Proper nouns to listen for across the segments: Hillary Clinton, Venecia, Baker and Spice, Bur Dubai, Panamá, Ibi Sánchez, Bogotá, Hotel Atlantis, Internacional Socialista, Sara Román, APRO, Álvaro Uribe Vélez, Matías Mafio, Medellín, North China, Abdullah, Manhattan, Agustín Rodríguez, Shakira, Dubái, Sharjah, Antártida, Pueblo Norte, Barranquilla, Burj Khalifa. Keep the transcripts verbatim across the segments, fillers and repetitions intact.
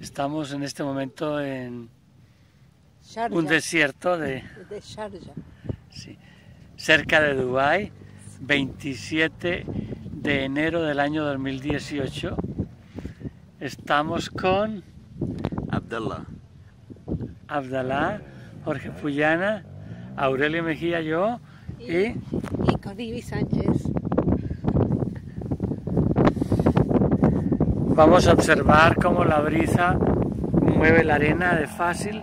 Estamos en este momento en Sharjah, un desierto de, de Sharjah. Sí, cerca de Dubái, veintisiete de enero del año dos mil dieciocho. Estamos con Abdullah, Abdullah, Jorge Puyana, Aurelio Mejía, yo y, y... y con Ibi Sánchez. Vamos a observar cómo la brisa mueve la arena de fácil.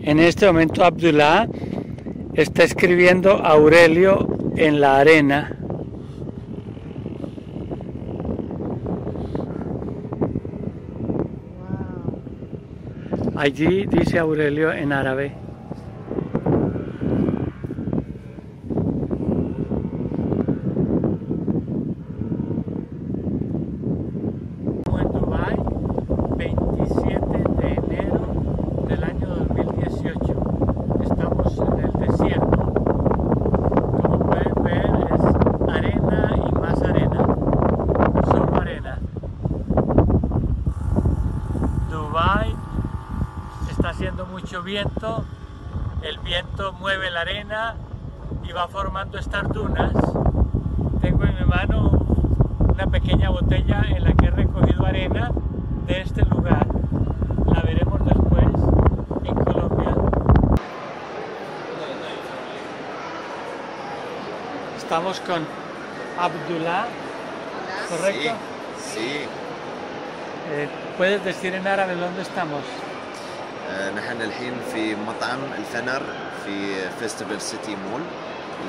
En este momento Abdullah está escribiendo Aurelio en la arena. Allí dice Aurelio en árabe. Viento, el viento mueve la arena y va formando estas dunas. Tengo en mi mano una pequeña botella en la que he recogido arena de este lugar. La veremos después en Colombia. Estamos con Abdullah, ¿correcto? Sí. sí. Eh, ¿Puedes decir en árabe dónde estamos? نحن الحين في مطعم الفنر في فيستيفال سيتي مول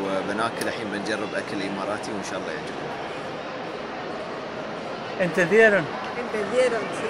وبناكل الحين بنجرب أكل إماراتي وإن شاء الله يعجبكم. Entendieron? Entendieron, sí.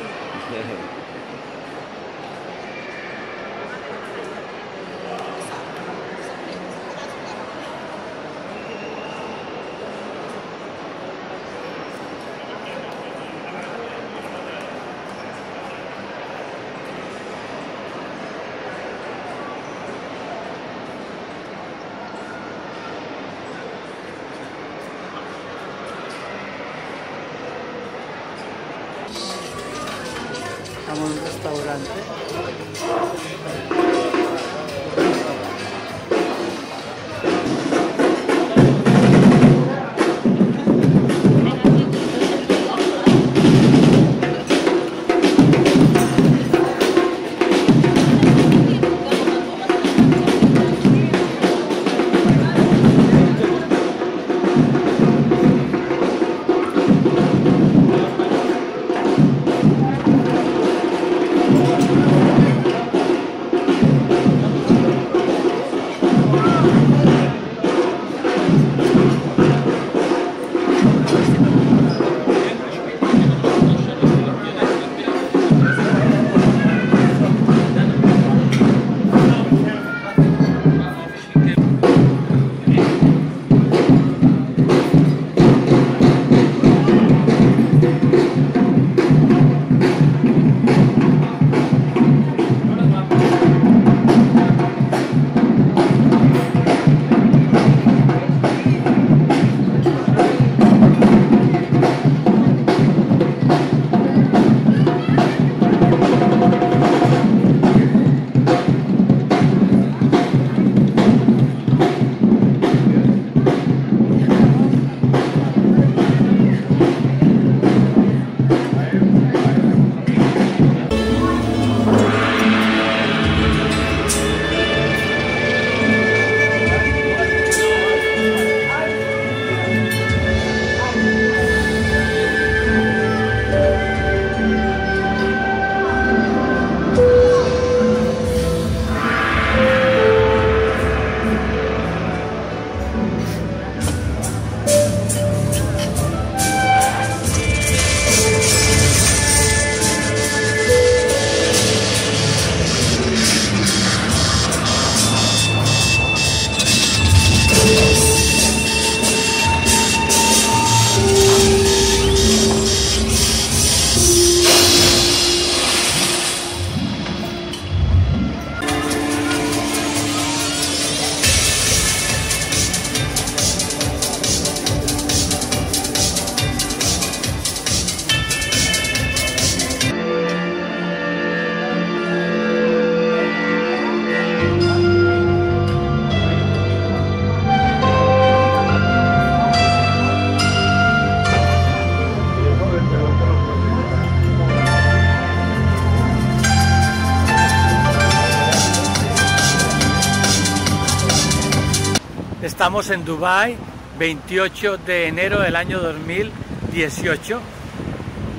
Estamos en Dubái, veintiocho de enero del año dos mil dieciocho,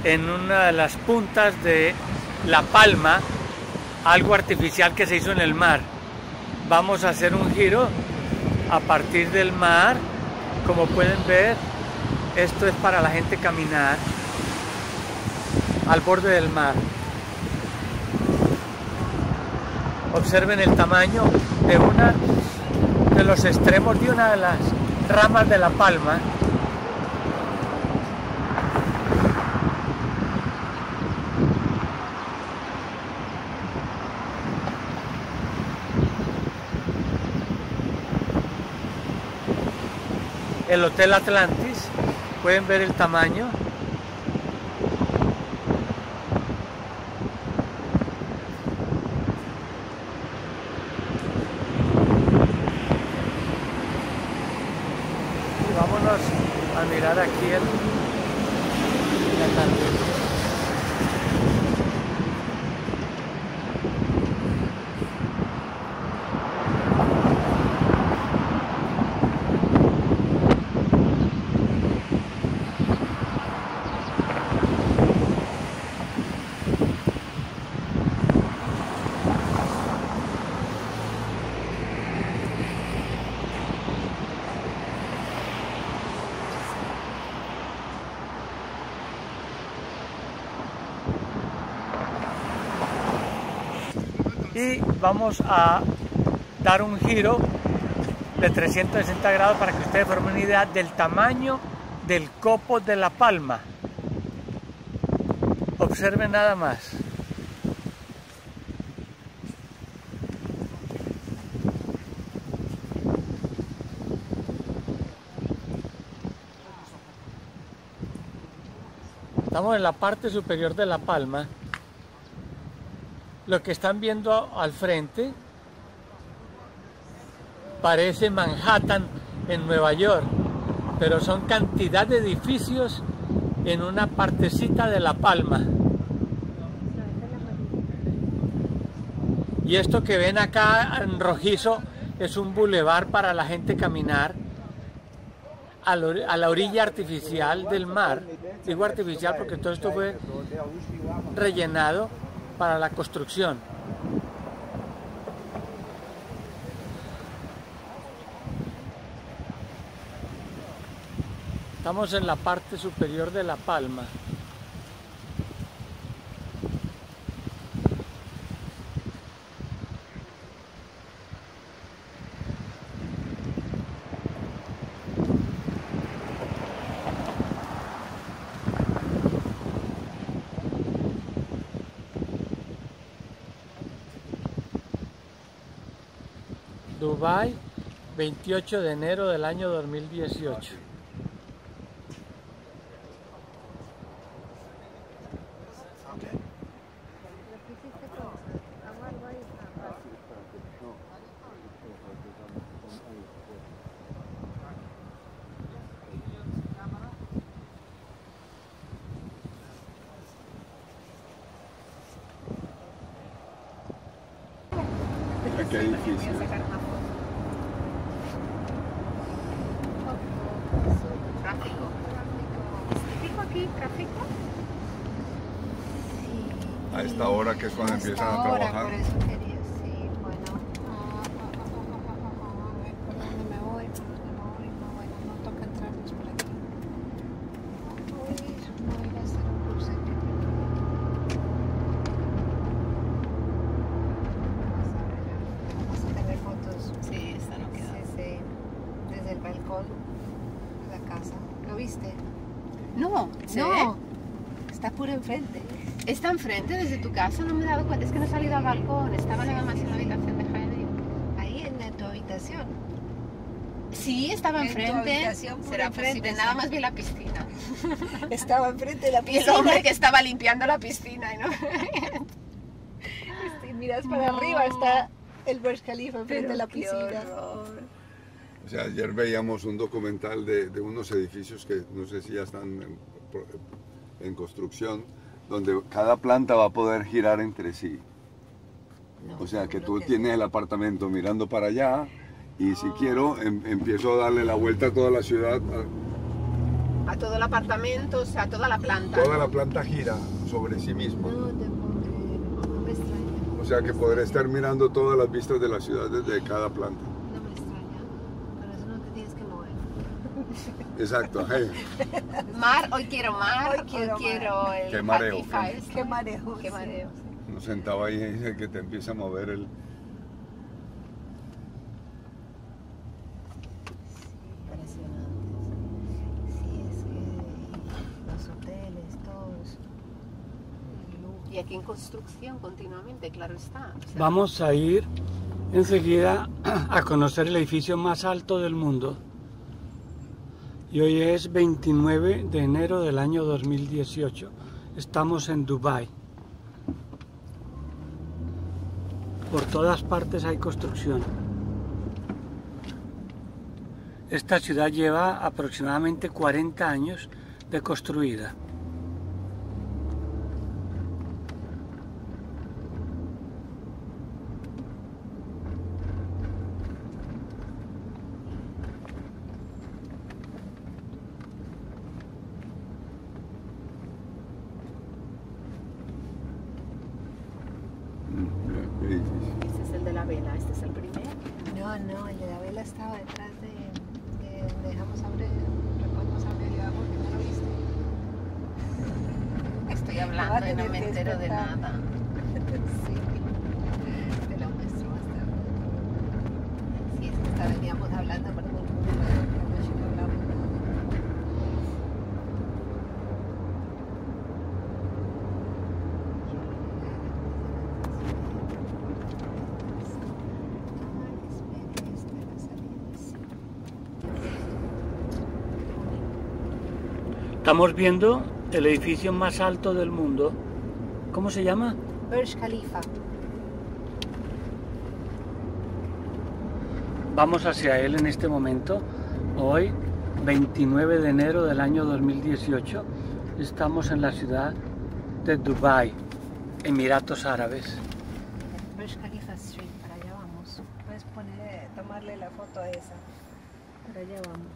en una de las puntas de La Palma, algo artificial que se hizo en el mar. Vamos a hacer un giro a partir del mar. Como pueden ver, esto es para la gente caminar al borde del mar. Observen el tamaño de una de los extremos de una de las ramas de La Palma. El Hotel Atlantis, pueden ver el tamaño. Y vámonos a mirar aquí el, el Atlantis. Y vamos a dar un giro de trescientos sesenta grados para que ustedes formen una idea del tamaño del copo de La Palma. Observen nada más. Estamos en la parte superior de La Palma. Lo que están viendo al frente parece Manhattan en Nueva York, pero son cantidad de edificios en una partecita de La Palma. Y esto que ven acá en rojizo es un bulevar para la gente caminar a la orilla artificial del mar. Digo artificial porque todo esto fue rellenado para la construcción. Estamos en la parte superior de La Palma. Dubái, veintiocho de enero del año dos mil dieciocho. Qué difícil. Tráfico. ¿Típico aquí? ¿Tráfico? Sí. A esta hora que es cuando empiezan a trabajar. Por eso quería decir, bueno, ¿por dónde me voy? ¿Por dónde me voy? No, bueno, no toca entrarnos por aquí. Voy a ir, voy a ir a hacer un cruce aquí. De la casa. ¿Lo viste? No, ¿sí? No. Está puro enfrente. Está enfrente desde tu casa, no me he dado cuenta. Es que no he salido al balcón. Estaba sí, nada más sí, en la habitación de Jaime. Ahí en tu habitación. Sí, estaba enfrente. Será enfrente, nada más vi la piscina. Estaba enfrente de la piscina. Y el hombre que estaba limpiando la piscina. ¿No? Si miras para no. Arriba, está el Burj Khalifa enfrente de la piscina. Horror. O sea, ayer veíamos un documental de, de unos edificios que no sé si ya están en, en construcción, donde cada planta va a poder girar entre sí. No, o sea, que tú que tienes sea. El apartamento mirando para allá y si quiero em, empiezo a darle la vuelta a toda la ciudad. A, a todo el apartamento, o sea, a toda la planta. Toda la planta gira sobre sí misma. No, te puedo, no me extraña. O sea que podré estar mirando todas las vistas de la ciudad desde cada planta. No me extraña, pero eso no te tienes que mover. Exacto. Hey. Mar, hoy quiero mar, hoy quiero, hoy quiero el... Qué mareo. ¿Qué? Qué mareo. Qué mareo. Sí. Nos sentaba ahí y dice que te empieza a mover el... Y aquí en construcción continuamente, claro está. O sea, vamos a ir enseguida a conocer el edificio más alto del mundo. Y hoy es veintinueve de enero del año dos mil dieciocho. Estamos en Dubái. Por todas partes hay construcción. Esta ciudad lleva aproximadamente cuarenta años de construida. Estamos viendo el edificio más alto del mundo. ¿Cómo se llama? Burj Khalifa. Vamos hacia él en este momento. Hoy, veintinueve de enero del año dos mil dieciocho, estamos en la ciudad de Dubái, Emiratos Árabes. Burj Khalifa Street, para allá vamos. Puedes poner, tomarle la foto a esa. Para allá vamos.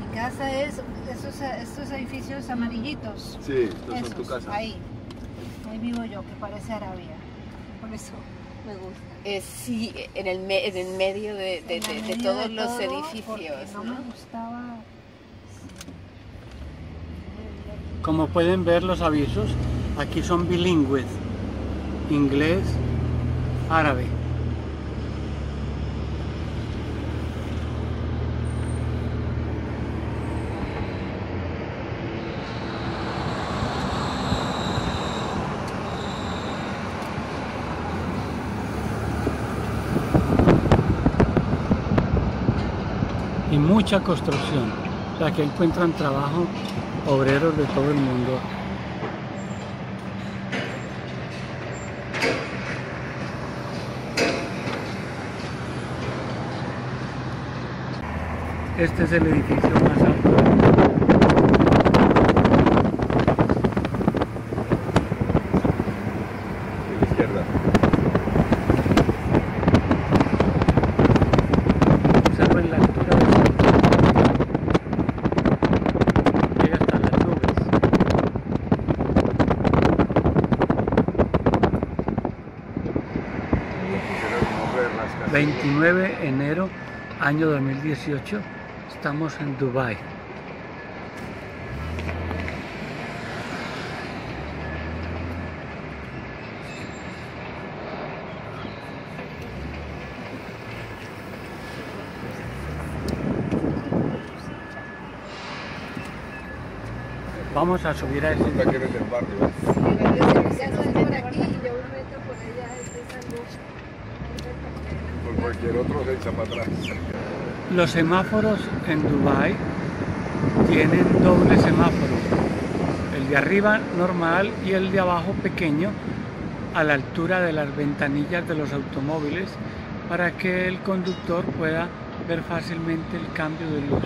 Mi casa es esos, estos edificios amarillitos. Sí, estos esos, son tu casa. Ahí. Ahí vivo yo, que parece Arabia. Por eso me gusta. Eh, sí, en el, me, en el medio de, de, de, de, de todos de todo, los edificios. No, no me gustaba. Sí. Como pueden ver los avisos, aquí son bilingües: inglés, árabe. Mucha construcción, o sea que encuentran trabajo obreros de todo el mundo. Este es el edificio más alto. veintinueve de enero año dos mil dieciocho, estamos en Dubái. Vamos a subir a ese barrio. Por cualquier otro se echa para atrás. Los semáforos en Dubái tienen doble semáforo, el de arriba normal y el de abajo pequeño, a la altura de las ventanillas de los automóviles, para que el conductor pueda ver fácilmente el cambio de luz.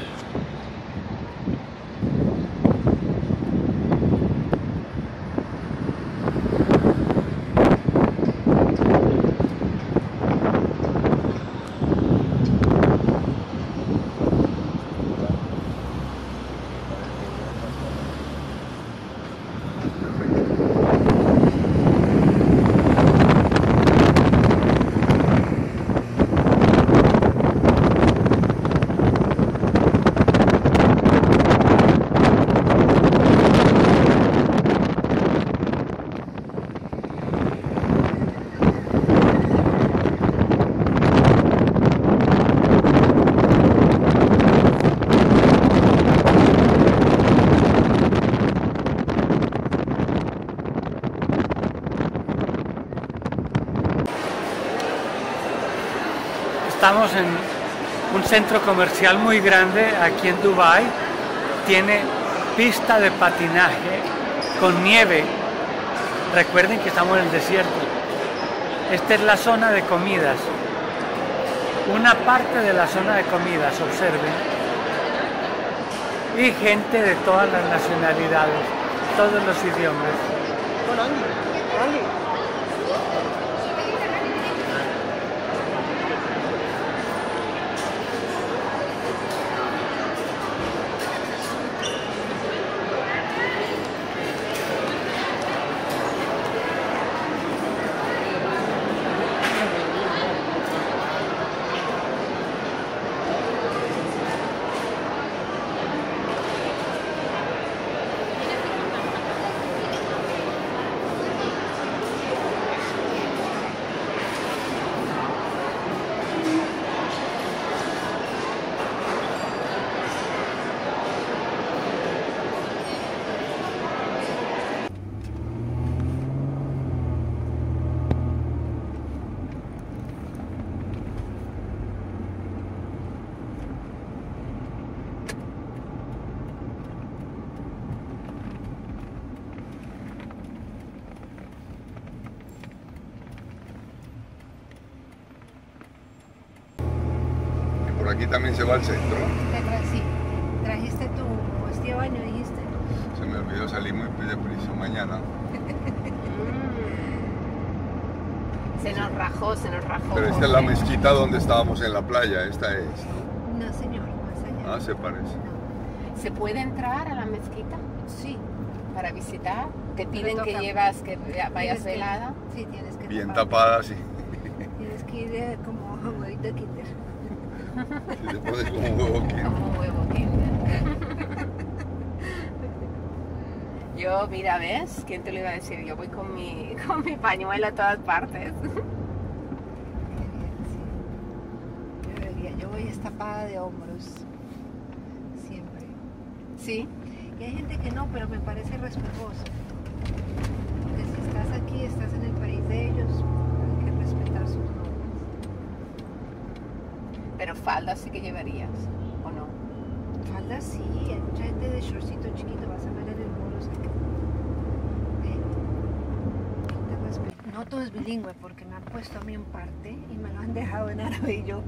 Estamos en un centro comercial muy grande aquí en Dubái. Tiene pista de patinaje con nieve. Recuerden que estamos en el desierto. Esta es la zona de comidas. Una parte de la zona de comidas, observen. Y gente de todas las nacionalidades, todos los idiomas. Aquí también se va al centro. Te tra sí, trajiste tu hostia de baño, dijiste. Se me olvidó, salir muy deprisa mañana. Se nos rajó, se nos rajó. Pero esta es la mezquita donde estábamos en la playa, esta es. No señor, más allá. Ah, se parece. No. ¿Se puede entrar a la mezquita? Sí. Para visitar, te piden que llevas, que vayas velada. Sí, tienes que bien tapada, sí. Tienes que ir como huevito de kinder. Si te pones como huevo kinder. Como huevo kinder. Yo, mira, ¿ves? ¿Quién te lo iba a decir? Yo voy con mi, con mi pañuelo a todas partes. Qué bien, sí. Debería. Yo voy estapada de hombros. Siempre. ¿Sí? Y hay gente que no, pero me parece respetuoso. Porque si estás aquí, estás en el país de ellos. Hay que respetar sus normas. Pero falda sí que llevarías, ¿o no? Falda sí, hay mucha gente de shortcito chiquito, vas a ver en el muro, ¿sí? No todo es bilingüe, porque me han puesto a mí en parte y me lo han dejado en árabe y yo,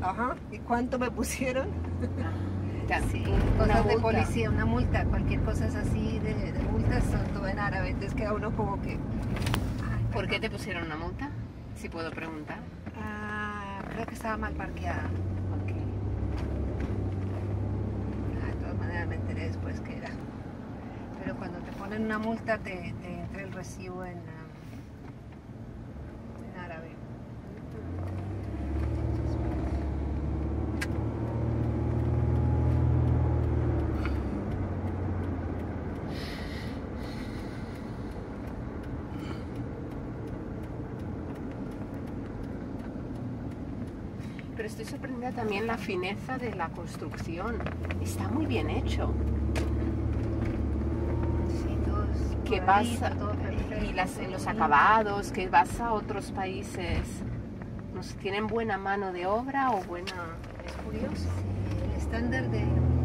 ajá, ¿y cuánto me pusieron? Ah, sí, cosas de policía, una multa, cualquier cosa es así, de, de multas son todo en árabe, entonces queda uno como que... Ay, ¿por qué te pusieron una multa? Si puedo preguntar. Creo que estaba mal parqueada. Okay. Ah, de todas maneras me enteré después que era. Pero cuando te ponen una multa te, te entra el recibo en, um, en árabe. Pero estoy sorprendida también la fineza de la construcción. Está muy bien hecho. Sí, todo es que vas ahí, todo perfecto. Y las, los acabados, que vas a otros países, no sé, ¿tienen buena mano de obra o buena...? Es curioso. Sí, el estándar de,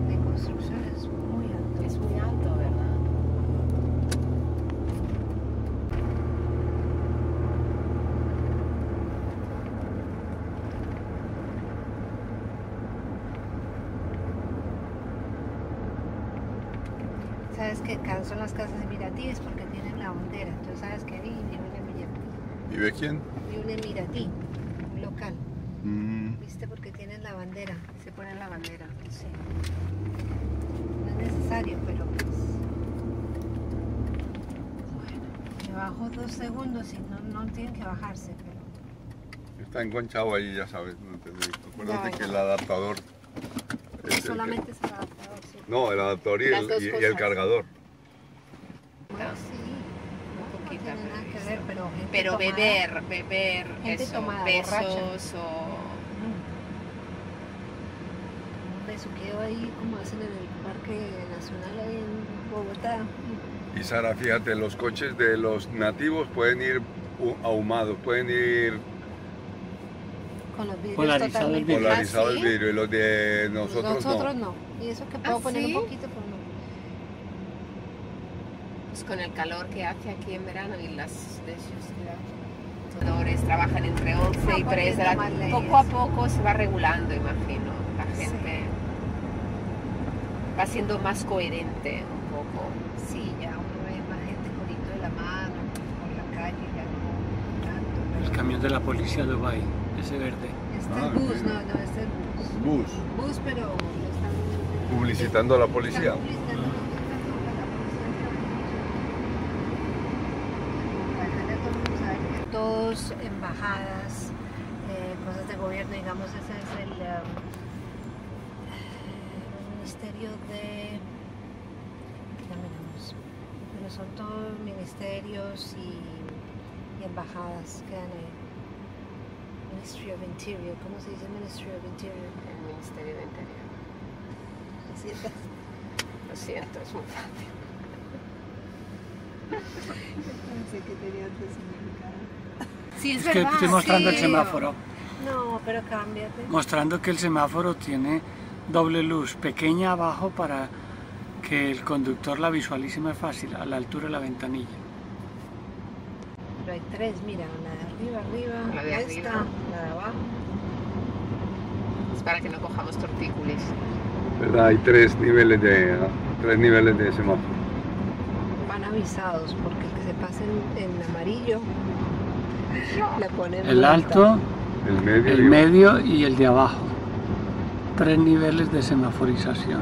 de construcción Sharjah es muy alto. Es muy alto, ¿verdad? Sabes que acá son las casas emiratíes porque tienen la bandera. Entonces sabes que ahí vive un emiratí. ¿Vive quién? Vive un emiratí, un local. Mm. ¿Viste? Porque tienen la bandera. Se ponen la bandera. Sí. No es necesario, pero pues... Bueno, me bajo dos segundos y no, no tienen que bajarse, pero... Está enganchado ahí, ya sabes. No te Acuérdate no, que el adaptador... Es solamente el que... es el adaptador, sí. No, el adaptador y, el, y, y el cargador. Bueno, sí. No tiene nada que ver, pero gente pero tomada, beber, beber, gente eso, tomada, besos borracha. O... Un beso quedó ahí como hacen en el Parque Nacional ahí en Bogotá. Y Sara, fíjate, los coches de los nativos pueden ir ahumados, pueden ir con los vidrios polarizados, el vidrio. Polarizado ¿Ah, sí? el vidrio, y los de nosotros, nosotros no. no. Y eso que puedo ¿Ah, poner sí? un poquito, pero no. Con el calor que hace aquí en verano y las de sus ciudades trabajan entre once y tres de la tarde. Poco a poco se va regulando, imagino. La gente sí. va siendo más coherente un poco. Sí, ya uno ve más gente con de la mano, por la calle, ya no tanto. Pero... El camión de la policía de Dubái, ese verde. Este ah, es bus, sí. no, no, este es bus. Bus. Bus, pero lo están... Publicitando a la policía. Todos embajadas, eh, cosas de gobierno, digamos, ese es el, um, el ministerio de, ya miramos, pero son todos ministerios y, y embajadas, quedan ahí. Ministry of Interior, ¿cómo se dice Ministry of Interior? El Ministerio de Interior. ¿Lo siento? Lo siento, es muy fácil. Pensé que tenía otro significado. Sí, es, es que estoy mostrando sí. el semáforo. No, pero cámbiate. Mostrando que el semáforo tiene doble luz, pequeña abajo para que el conductor la visualice más fácil, a la altura de la ventanilla. Pero hay tres, mira, la de arriba, arriba, la de arriba. Esta, la de abajo. Es para que no cojamos tortícolis. ¿Verdad? Hay tres niveles de, ¿no? tres niveles de semáforo. Van avisados, porque el que se pase en, en amarillo... El alto, el medio, el medio y el de abajo. Tres niveles de semaforización.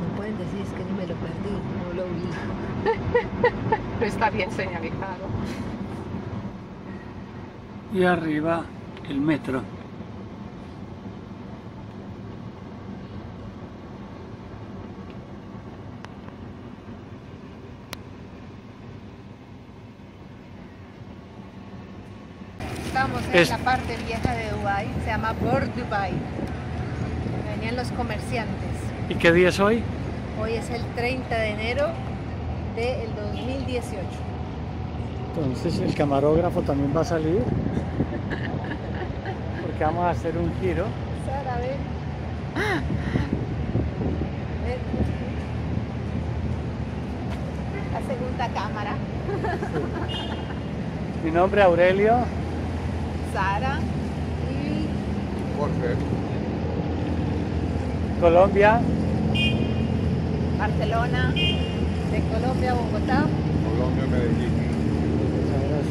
No pueden decir, es que ni me lo perdí, no lo vi. No está bien señalizado. Y arriba el metro. Es la parte vieja de Dubái, se llama Bur Dubai. Venían los comerciantes. ¿Y qué día es hoy? Hoy es el treinta de enero del dos mil dieciocho. Entonces el camarógrafo también va a salir. Porque vamos a hacer un giro. Sara, ven. La segunda cámara. Sí. Mi nombre es Aurelio. Sara y Jorge. Colombia. Barcelona. De Colombia, Bogotá. Colombia, Medellín. Ahora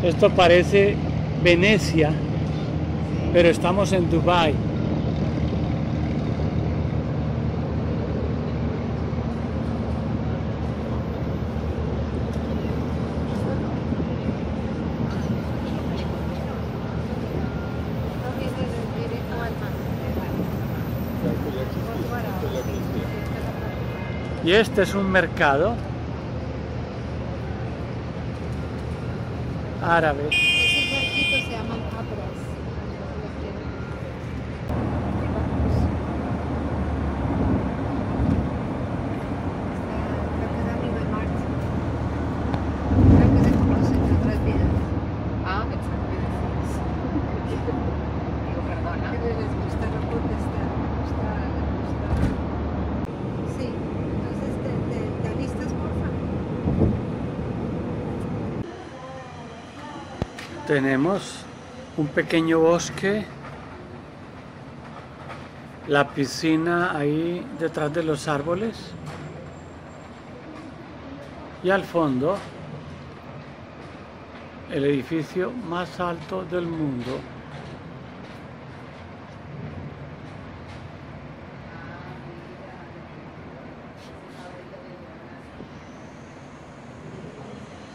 sí. Esto parece Venecia, sí. pero estamos en Dubái. Y este es un mercado árabe. Esos barquitos se llaman APRO. Creo que se conoce en otras vidas. Ah, exactamente. tenemos un pequeño bosque, la piscina ahí detrás de los árboles y al fondo el edificio más alto del mundo.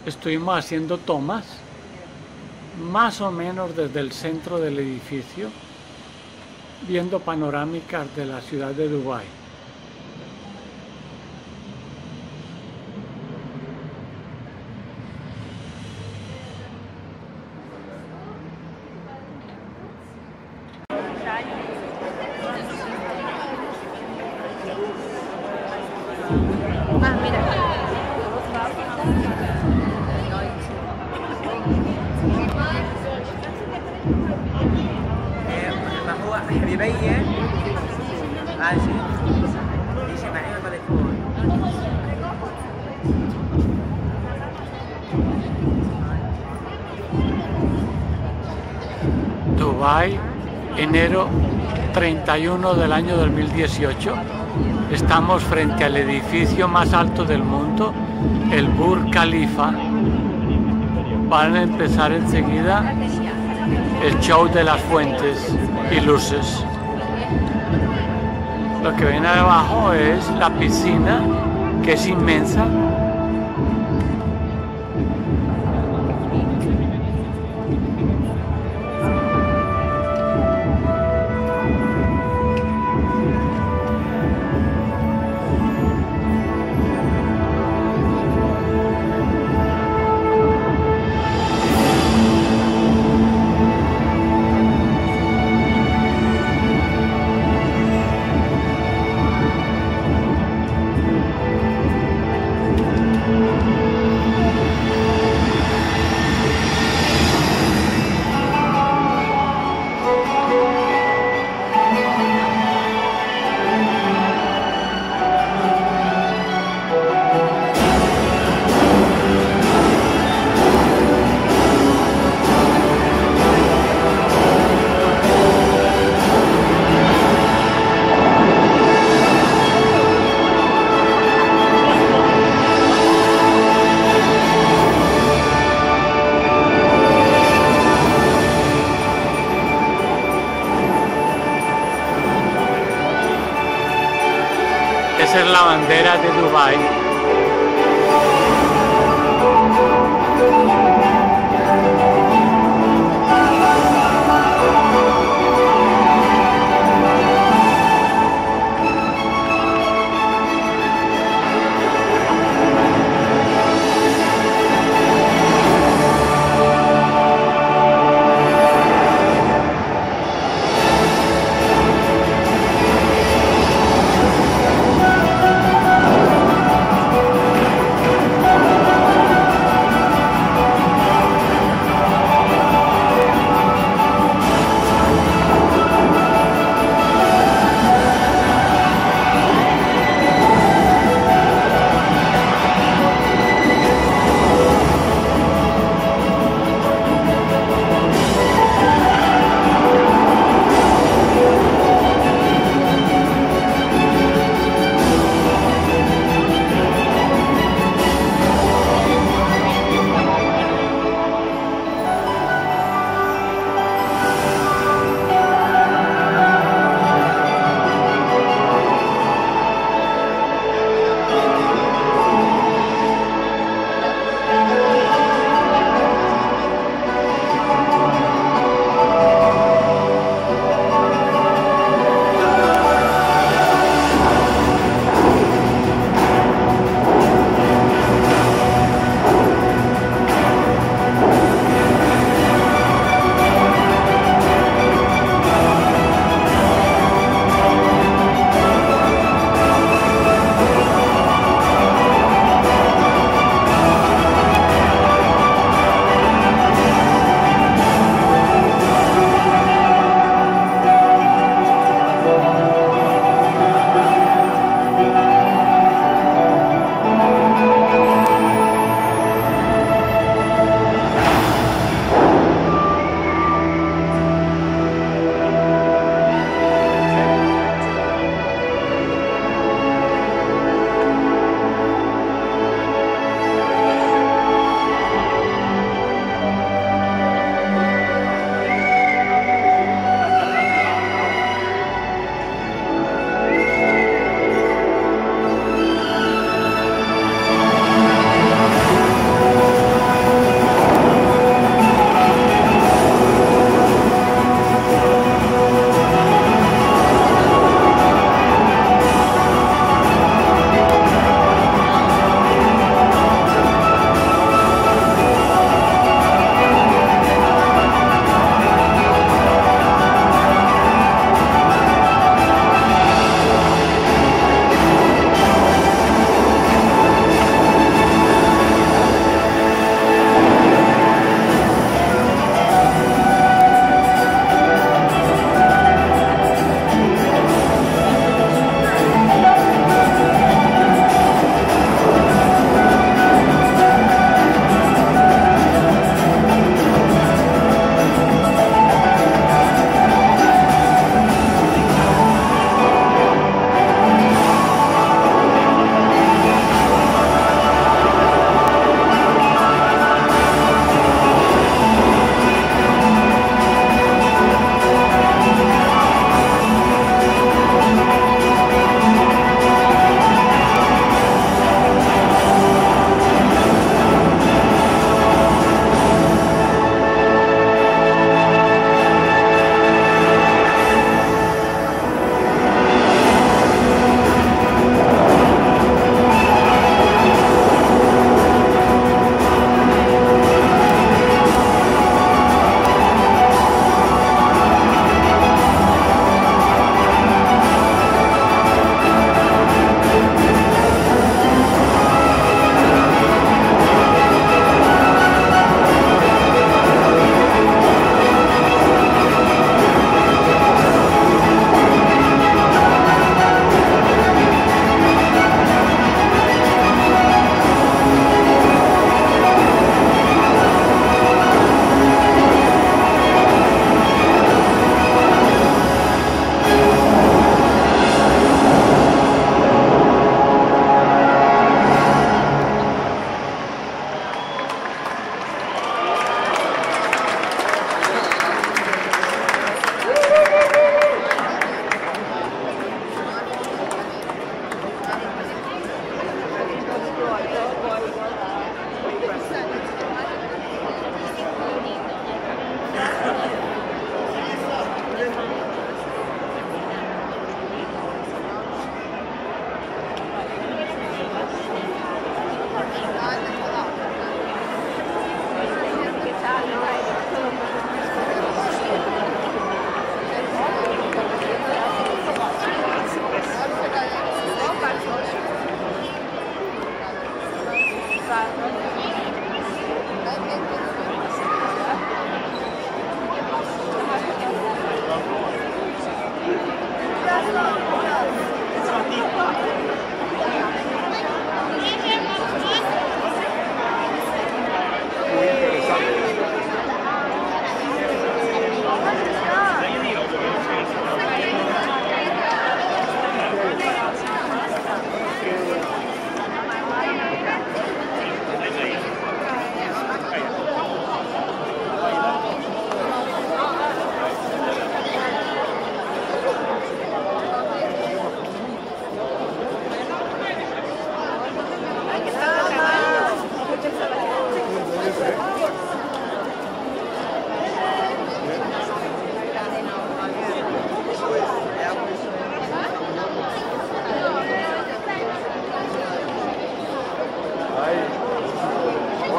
Estuvimos haciendo tomas más o menos desde el centro del edificio, viendo panorámicas de la ciudad de Dubái. Dubái, enero treinta y uno del año dos mil dieciocho. Estamos frente al edificio más alto del mundo, el Burj Khalifa. Van a empezar enseguida el show de las fuentes y luces. Lo que ven abajo es la piscina, que es inmensa. Esa es la bandera de Dubái.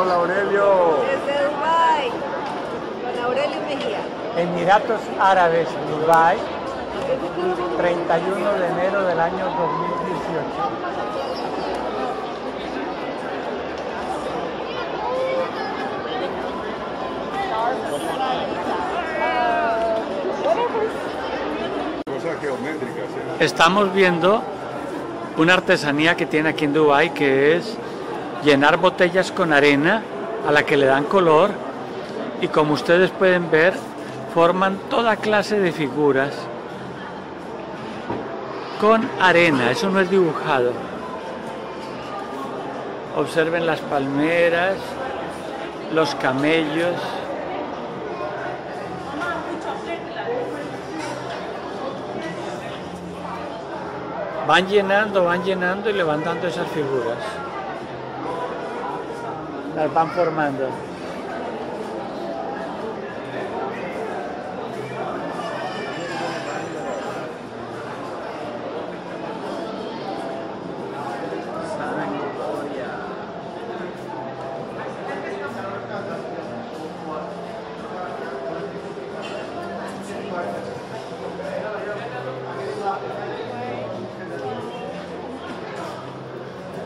Hola, Aurelio. Desde Dubái, con Aurelio Mejía. Emiratos Árabes, Dubái, treinta y uno de enero del año dos mil dieciocho. Estamos viendo una artesanía que tiene aquí en Dubái, que es llenar botellas con arena a la que le dan color, y como ustedes pueden ver forman toda clase de figuras con arena. Eso no es dibujado. Observen las palmeras, los camellos. Van llenando, van llenando y le van dando esas figuras. Las van formando.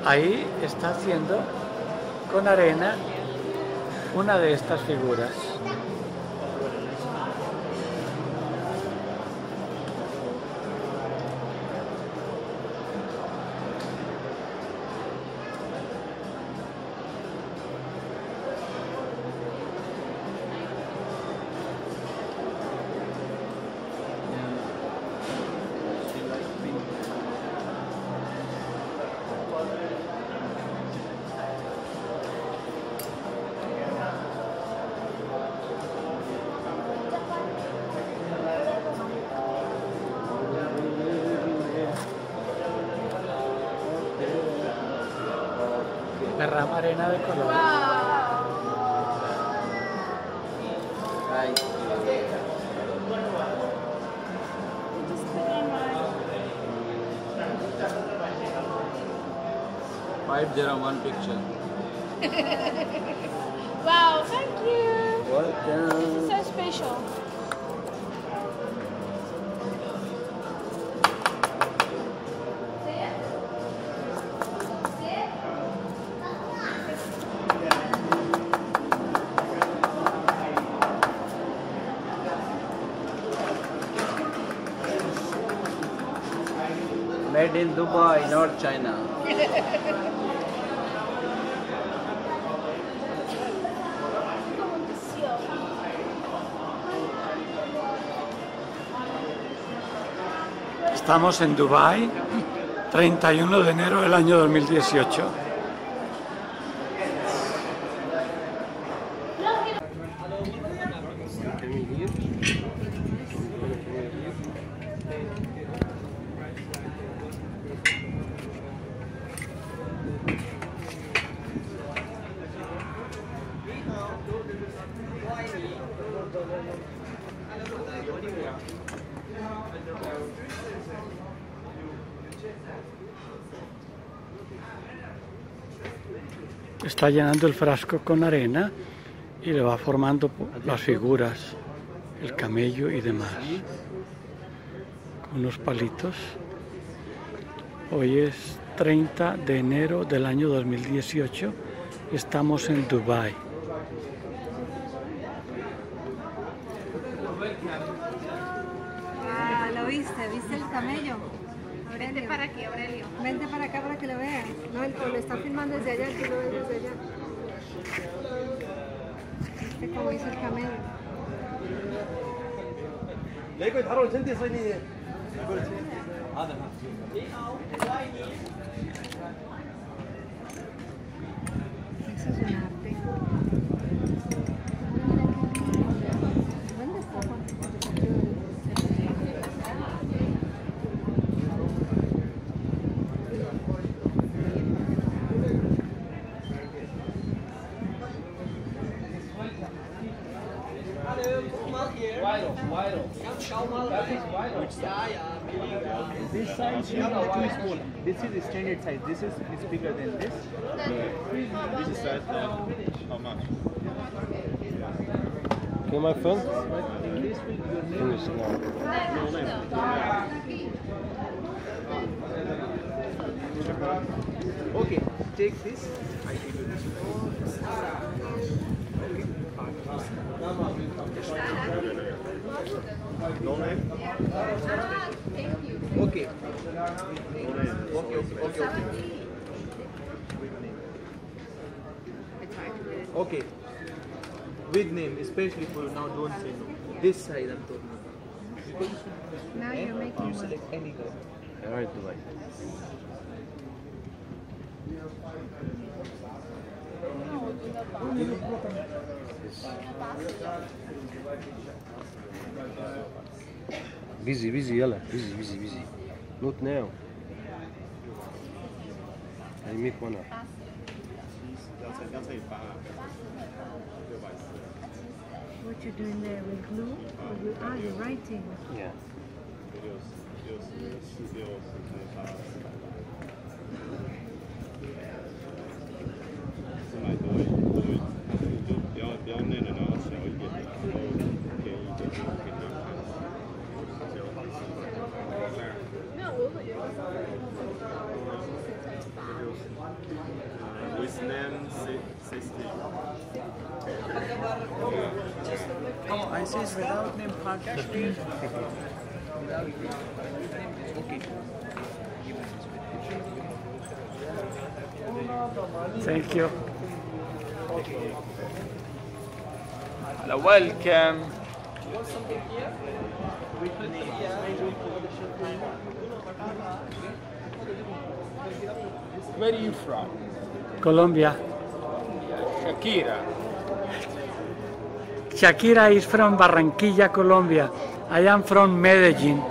Ahí está haciendo con arena una de estas figuras. Derrama arena de color. Five there are one picture. Wow, thank you. Welcome. This is so special. Made in Dubai, North China. Estamos en Dubai, treinta y uno de enero del año dos mil dieciocho. Está llenando el frasco con arena y le va formando las figuras, el camello y demás, con unos palitos. Hoy es treinta de enero del año dos mil dieciocho, estamos en Dubái. Ah, ¿lo viste? ¿Viste el camello? Vente para aquí, Aurelio. Vente para acá para que lo veas. No, el lo está filmando desde allá, tú lo ves desde allá. Viste cómo hizo el camello. Eso es un arte. This size is not too small. This is the standard size. This is, is bigger than this. Yeah. This is size. How much? Okay, my friend. But in this week, your name is not. No name. Okay, take this. I give you this. No name. Okay. Okay, okay, okay, okay. Okay. With name, especially for you now, don't say no. This side I'm talking about. Now you're making you select any girl. Alright, do like this. Busy, busy, yalla. Busy, busy, busy. Not now. I make one up. What you're doing there with glue? You, ah, you're writing. Yeah. With name sixty. Oh, I says without name hard cash. Without name is okay. Thank you. Hello, welcome. You want something here? We put the here. Where are you from? Colombia. Shakira. Shakira is from Barranquilla, Colombia. I am from Medellin.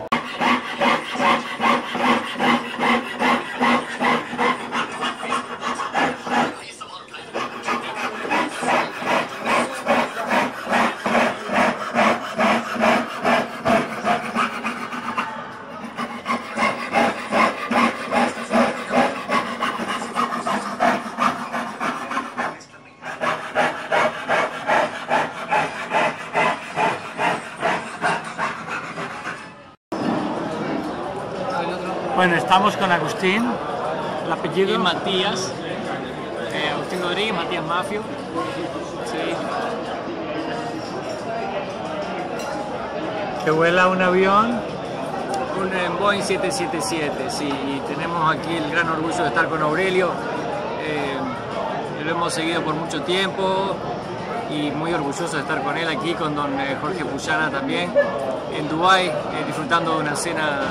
Bueno, estamos con Agustín, el apellido. Y Matías, eh, Agustín Rodríguez, Matías Mafio. Sí. Que vuela un avión. Un Boeing siete siete siete, sí. Y tenemos aquí el gran orgullo de estar con Aurelio. Eh, lo hemos seguido por mucho tiempo y muy orgulloso de estar con él aquí, con don eh, Jorge Puyana también, en Dubái, eh, disfrutando de una cena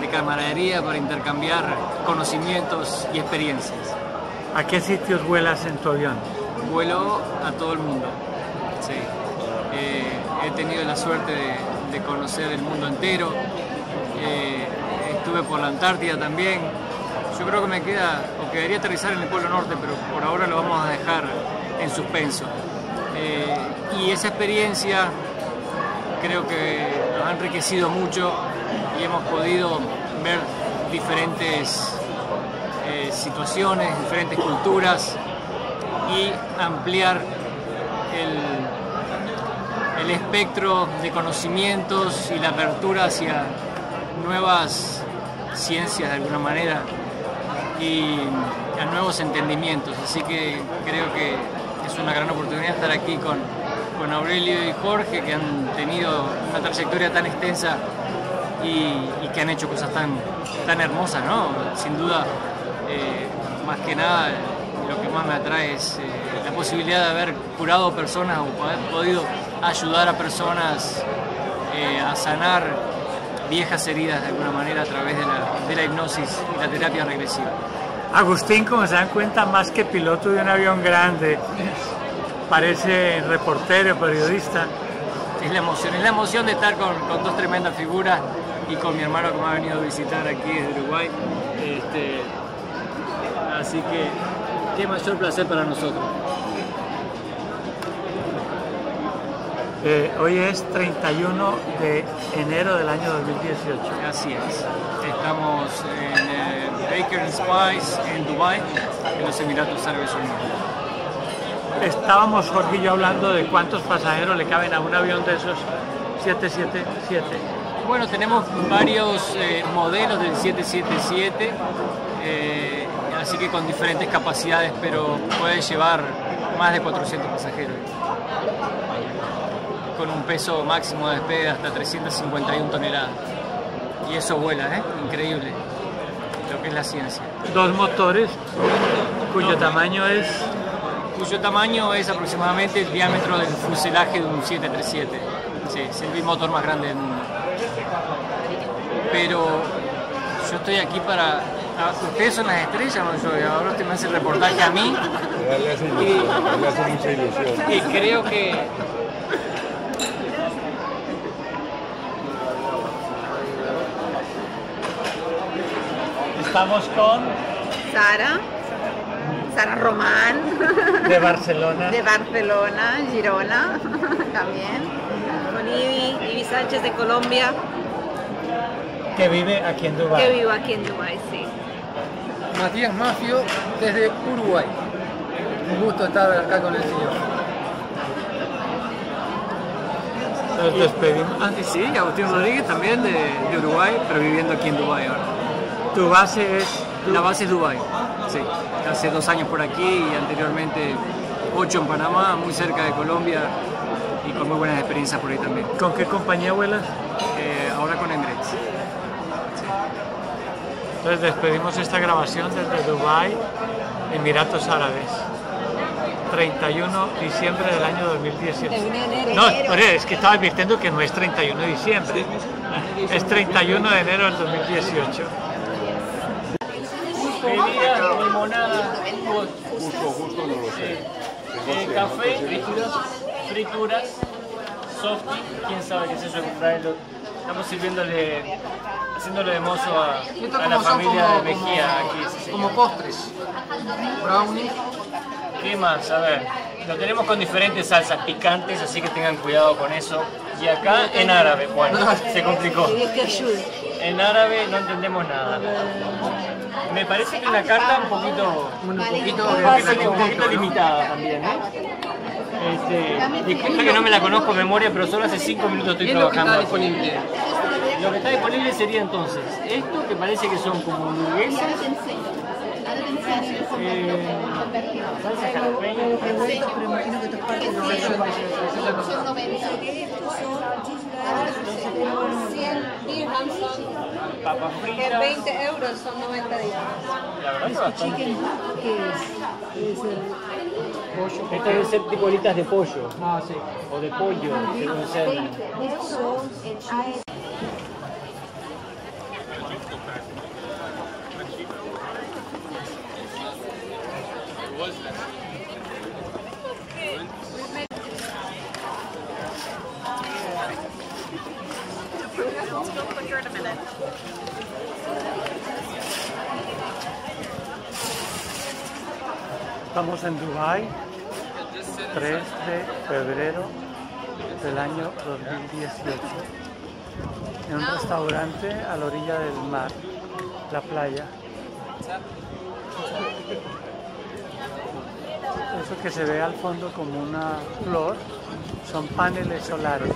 de camaradería para intercambiar conocimientos y experiencias. ¿A qué sitios vuelas en tu avión? Vuelo a todo el mundo, sí. Eh, he tenido la suerte de, de conocer el mundo entero. Eh, estuve por la Antártida también. Yo creo que me queda, o quedaría aterrizar en el Pueblo Norte, pero por ahora lo vamos a dejar en suspenso. Eh, y esa experiencia creo que nos ha enriquecido mucho. Y hemos podido ver diferentes eh, situaciones, diferentes culturas y ampliar el, el espectro de conocimientos y la apertura hacia nuevas ciencias de alguna manera y a nuevos entendimientos. Así que creo que es una gran oportunidad estar aquí con, con Aurelio y Jorge, que han tenido una trayectoria tan extensa Y, y que han hecho cosas tan, tan hermosas, ¿no? Sin duda, eh, más que nada, lo que más me atrae es eh, la posibilidad de haber curado personas o haber podido ayudar a personas eh, a sanar viejas heridas de alguna manera a través de la, de la hipnosis y la terapia regresiva. Agustín, como se dan cuenta, más que piloto de un avión grande, parece reportero, periodista. Es la emoción, es la emoción de estar con, con dos tremendas figuras y con mi hermano que me ha venido a visitar aquí desde Uruguay. Este, así que, qué mayor placer para nosotros. Eh, hoy es treinta y uno de enero del año dos mil dieciocho. Así es. Estamos en eh, Baker and Spice en Dubái, en los Emiratos Árabes Unidos. Estábamos, Jorge y yo, hablando de cuántos pasajeros le caben a un avión de esos siete siete siete. Bueno, tenemos varios eh, modelos del siete siete siete, eh, así que con diferentes capacidades, pero puede llevar más de cuatrocientos pasajeros, con un peso máximo de despegue de hasta trescientas cincuenta y una toneladas. Y eso vuela, ¿eh? Increíble lo que es la ciencia. Dos motores cuyo no, tamaño es... Cuyo tamaño es aproximadamente el diámetro del fuselaje de un siete treinta y siete. Sí, es el bimotor más grande del mundo. Pero yo estoy aquí para... Ustedes son las estrellas, ¿no? Yo, ahora usted me hace el reportaje a mí. Le hace ilusión, le hace mucha ilusión. Y creo que... Estamos con Sara, Sara Román, de Barcelona, de Barcelona, Girona, también, con Ibi, Ibi Sánchez de Colombia, que vive aquí en Dubái, que vive aquí en Dubái, sí. Matías Mafio desde Uruguay, un gusto estar acá con el señor. Nos despedimos. Antes sí, Agustín Rodríguez también de, de Uruguay, pero viviendo aquí en Dubái ahora. ¿Tu base es...? La base es Dubái, sí. Hace dos años por aquí y anteriormente ocho en Panamá, muy cerca de Colombia y con muy buenas experiencias por ahí también. ¿Con qué compañía vuelas? Eh, ahora con Emirates. Sí. Entonces despedimos esta grabación desde Dubái, Emiratos Árabes. treinta y uno de diciembre del año dos mil dieciocho. No, es que estaba advirtiendo que no es treinta y uno de diciembre, es treinta y uno de enero del dos mil dieciocho. Bebida, limonada, justo, justo no lo sé. Eh, café, frituras, frituras, soft, quién sabe qué sé yo comprar. Estamos sirviéndole, haciéndole de mozo a, a la familia como, de Mejía como, aquí. Sí, como postres, brownie. ¿Qué más? A ver, lo tenemos con diferentes salsas picantes, así que tengan cuidado con eso. Y acá en árabe, bueno, se complicó. En árabe no entendemos nada. Me parece que la carta un poquito, un poquito, un poquito limitada también, ¿eh? Este, disculpe que no me la conozco de memoria, pero solo hace cinco minutos estoy trabajando. Lo que está disponible. Lo que está disponible sería entonces esto, que parece que son como hamburguesas. Eh, salsa jalapeña. Papas fritas. veinte euros son noventa días. Estas deben ser tipo bolitas de pollo. Ah, sí. O de pollo, según sean. Estamos en Dubái, tres de febrero del año dos mil dieciocho, en un restaurante a la orilla del mar, la playa. Eso que se ve al fondo como una flor son paneles solares.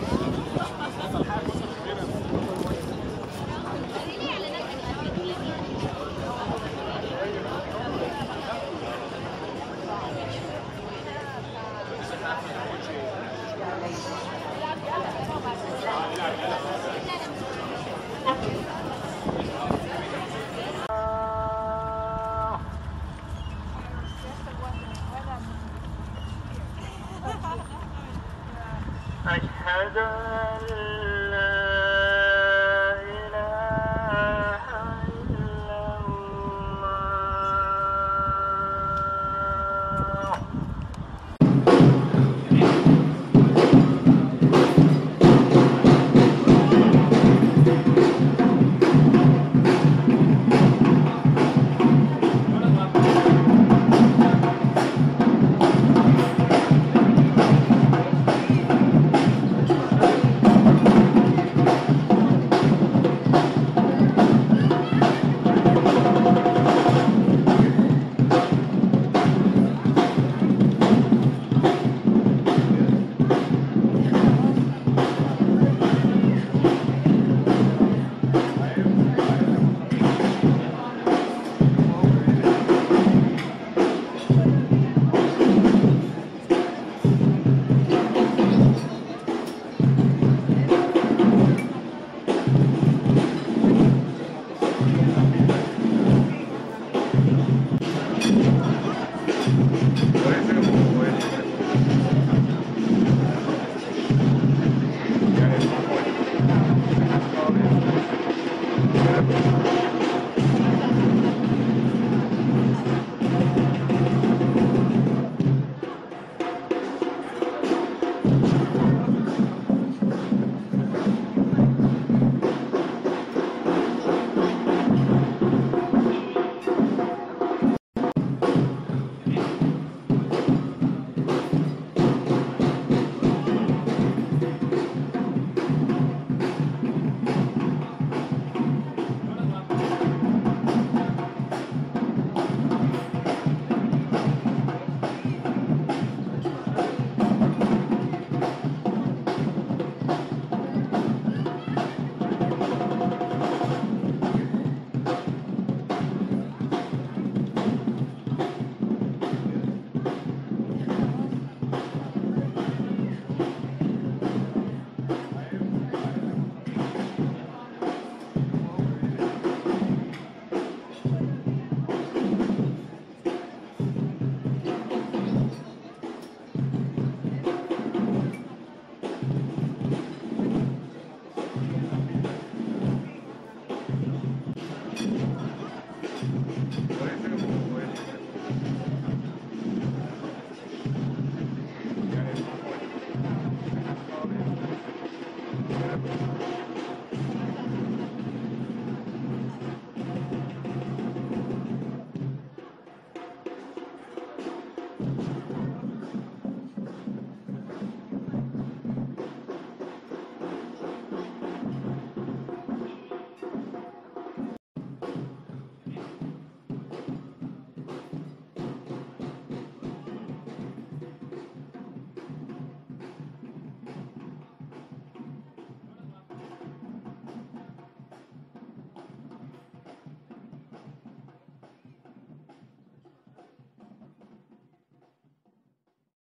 I had a